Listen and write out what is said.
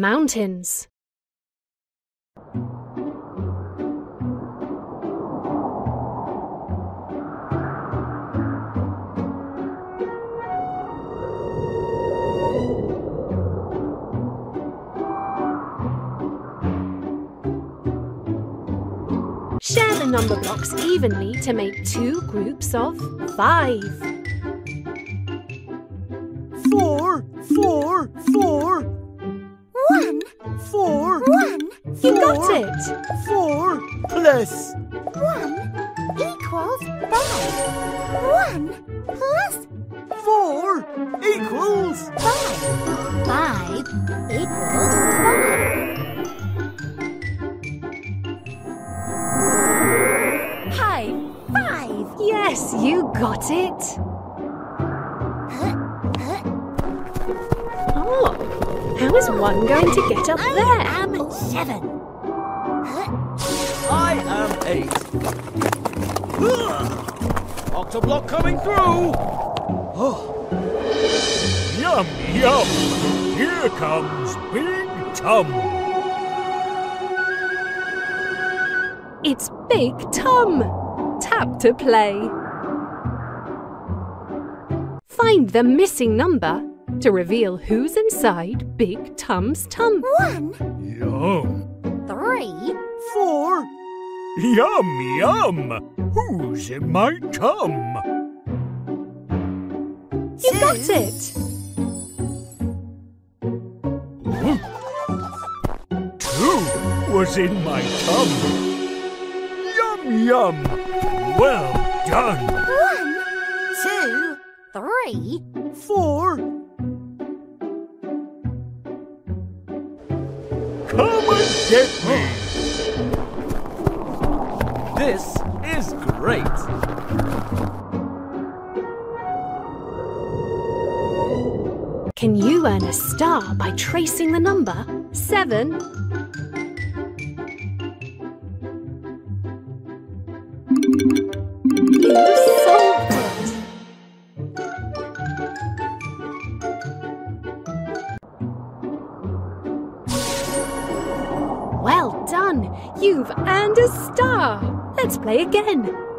mountains. Share the number blocks evenly to make two groups of 5. 4, 4, 4. 1, 4, 1. You got it. 4 plus 1 equals 5. 1 plus 4 equals 5. 5 equals 5. Yes, you got it. Oh, how is one going to get up there? I am 7. I am 8. Octoblock coming through. Oh. Yum, yum. Here comes Big Tum. It's Big Tum. Tap to play. Find the missing number to reveal who's inside Big Tum's tum. 1. Yum. 3. 4. Yum, yum. Who's in my tum? You got it. 2 was in my tum. Yum, yum. Well done! 1, 2, 3, 4. Come and get me! This is great! Can you earn a star by tracing the number 7? 7. Well done! You've earned a star! Let's play again!